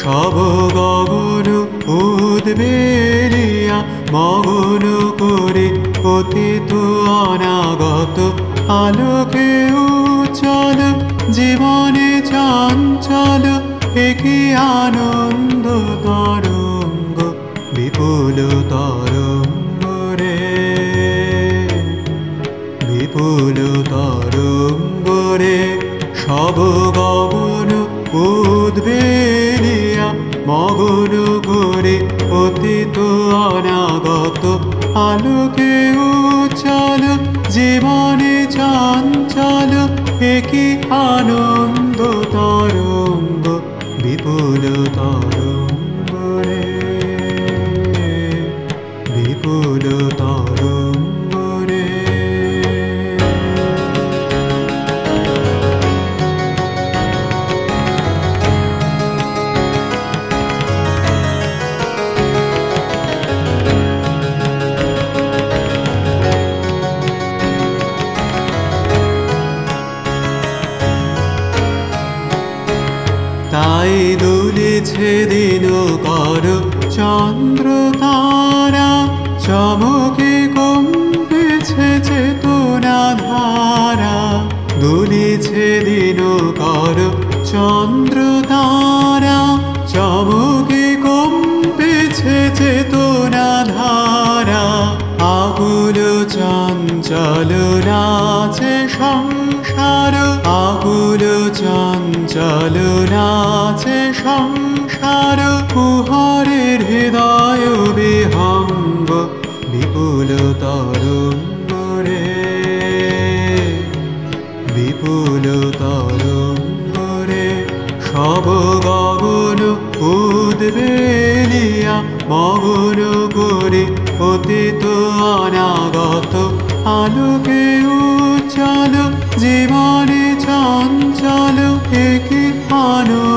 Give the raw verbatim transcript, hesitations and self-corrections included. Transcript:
সব গগন উদ্বেলিয়া মগন করে অতীত অনাগত আলোকে উজ্জ্বল জীবনে চঞ্চল একি আনন্দ তরঙ্গ বিপুল তরঙ্গ রে বিপুল তরঙ্গ রে সব গগন উদ্বেলিয়া মগন করে অতীত অনাগত আলোকে উজ্জ্বল জীবনে চঞ্চল একি আনন্দ তরঙ্গ বিপুল তরঙ্গ রে বিপুল তরঙ্গ রে। তাই দুলেছে দিন কর চন্দ্র তারা চমকে কমতেছে চেতনা ধারা দুলেছে দিন কর চন্দ্র তারা চমকে কমতেছে চেতনা ধারা আকুল চঞ্চল নাচে সংসার আকুল চঞ্চল নাচে সংসার কুহরের হৃদয় বিহঙ্গ বিপুল তরঙ্গ রে বিপুল তরঙ্গ রে সব গগন উদ্বেলিয়া মগন করে অতীত অনাগত আলোকে উজ্জ্বল জীবনে চঞ্চল একি আনন্দ।